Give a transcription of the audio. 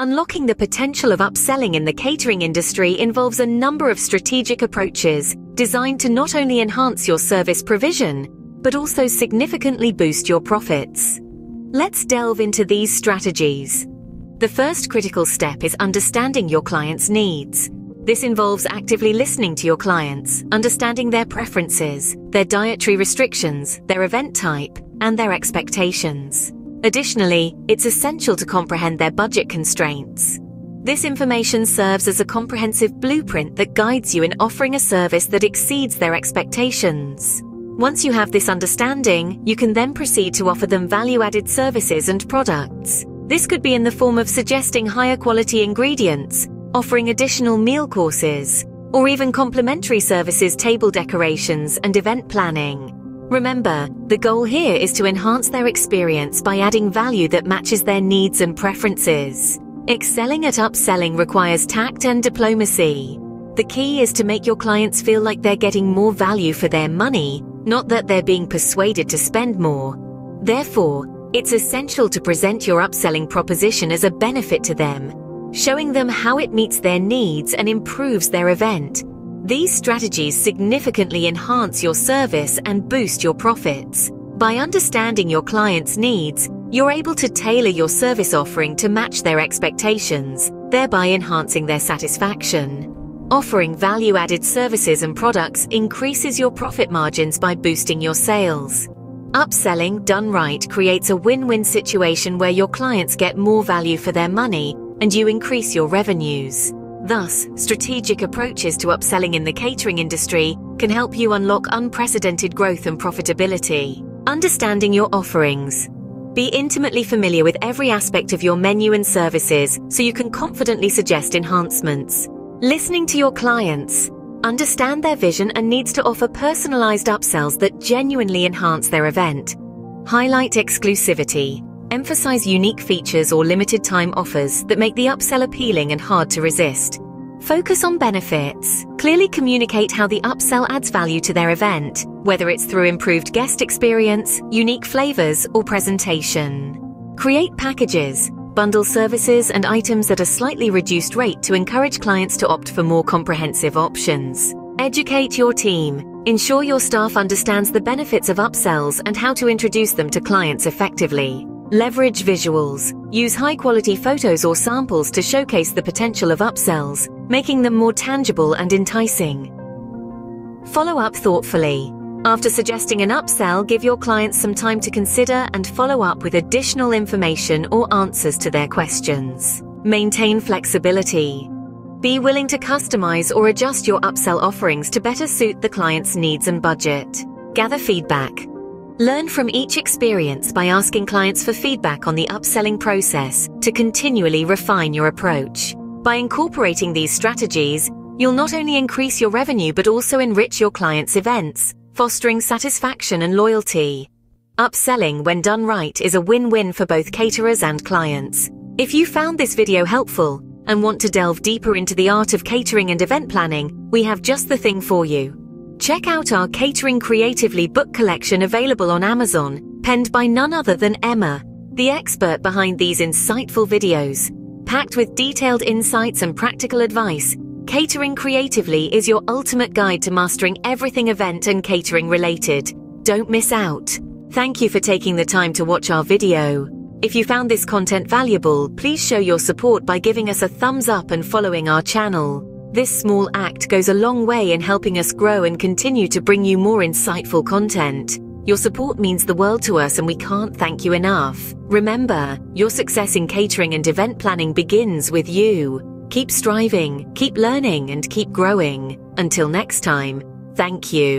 Unlocking the potential of upselling in the catering industry involves a number of strategic approaches designed to not only enhance your service provision, but also significantly boost your profits. Let's delve into these strategies. The first critical step is understanding your clients' needs. This involves actively listening to your clients, understanding their preferences, their dietary restrictions, their event type, and their expectations. Additionally, it's essential to comprehend their budget constraints. This information serves as a comprehensive blueprint that guides you in offering a service that exceeds their expectations. Once you have this understanding, you can then proceed to offer them value-added services and products. This could be in the form of suggesting higher quality ingredients, offering additional meal courses, or even complimentary services, table decorations, and event planning. Remember, the goal here is to enhance their experience by adding value that matches their needs and preferences. Excelling at upselling requires tact and diplomacy. The key is to make your clients feel like they're getting more value for their money, not that they're being persuaded to spend more. Therefore, it's essential to present your upselling proposition as a benefit to them, showing them how it meets their needs and improves their event. These strategies significantly enhance your service and boost your profits. By understanding your clients' needs, you're able to tailor your service offering to match their expectations, thereby enhancing their satisfaction. Offering value-added services and products increases your profit margins by boosting your sales. Upselling done right creates a win-win situation where your clients get more value for their money and you increase your revenues. Thus, strategic approaches to upselling in the catering industry can help you unlock unprecedented growth and profitability. Understanding your offerings. Be intimately familiar with every aspect of your menu and services so you can confidently suggest enhancements. Listening to your clients. Understand their vision and needs to offer personalized upsells that genuinely enhance their event. Highlight exclusivity. Emphasize unique features or limited-time offers that make the upsell appealing and hard to resist. Focus on benefits. Clearly communicate how the upsell adds value to their event, whether it's through improved guest experience, unique flavors, or presentation. Create packages. Bundle services and items at a slightly reduced rate to encourage clients to opt for more comprehensive options. Educate your team. Ensure your staff understands the benefits of upsells and how to introduce them to clients effectively. Leverage visuals. Use high-quality photos or samples to showcase the potential of upsells, making them more tangible and enticing. Follow up thoughtfully. After suggesting an upsell, give your clients some time to consider and follow up with additional information or answers to their questions. Maintain flexibility. Be willing to customize or adjust your upsell offerings to better suit the client's needs and budget. Gather feedback. Learn from each experience by asking clients for feedback on the upselling process to continually refine your approach. By incorporating these strategies, you'll not only increase your revenue but also enrich your clients' events, fostering satisfaction and loyalty. Upselling, when done right, is a win-win for both caterers and clients. If you found this video helpful and want to delve deeper into the art of catering and event planning, we have just the thing for you. Check out our Catering Creatively book collection available on Amazon, penned by none other than Emma, the expert behind these insightful videos. Packed with detailed insights and practical advice, Catering Creatively is your ultimate guide to mastering everything event and catering related. Don't miss out. Thank you for taking the time to watch our video. If you found this content valuable, please show your support by giving us a thumbs up and following our channel. This small act goes a long way in helping us grow and continue to bring you more insightful content. Your support means the world to us and we can't thank you enough. Remember, your success in catering and event planning begins with you. Keep striving, keep learning, and keep growing. Until next time, thank you.